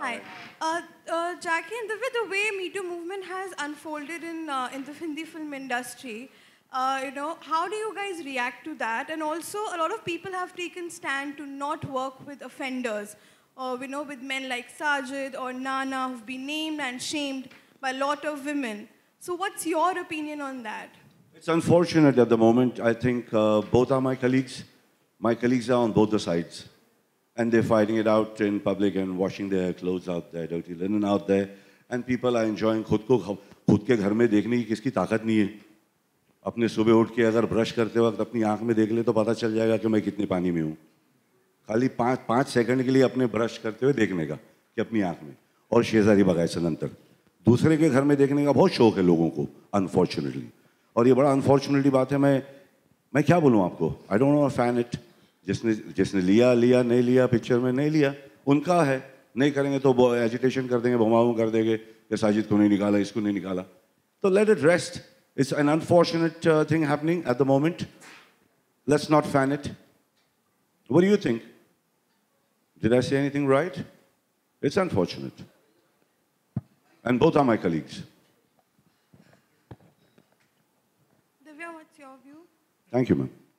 Hi. Jackie, and the way Me Too movement has unfolded in the Hindi film industry, how do you guys react to that? And also, a lot of people have taken stand to not work with offenders. We know with men like Sajid or Nana who've been named and shamed by a lot of women. So what's your opinion on that? It's unfortunate at the moment. I think both are my colleagues. My colleagues are on both the sides. And they're fighting it out in public and washing their clothes out there, dirty linen out there. And people are enjoying खुद के घर में देखने की किसकी ताकत नहीं है। अपने सुबह उठ के अगर ब्रश करते वक्त अपनी आँख में देख ले तो पता चल जाएगा कि मैं कितने पानी में हूँ। खाली पाँच सेकंड के लिए अपने ब्रश करते हुए देखने का कि अपनी आँख में और शेजारी बगाए सनंतर। दूसरे के घर में देखने का बहुत शौक है लोगों को अनफॉर्चुनेटली और ये बड़ा अनफॉर्चुनेटली बात है। मैं क्या बोलूँ आपको, I don't know fan it. जिसने लिया नहीं लिया, पिक्चर में नहीं लिया उनका है, नहीं करेंगे तो एजिटेशन कर देंगे, भमाऊ कर देंगे कि साजिद को नहीं निकाला, इसको नहीं निकाला। तो let it rest, it's an unfortunate thing happening at the moment. Let's not fan it. What do you think? Did I say anything right? It's unfortunate. And both are my colleagues. Divya, what's your view? Thank you, ma'am.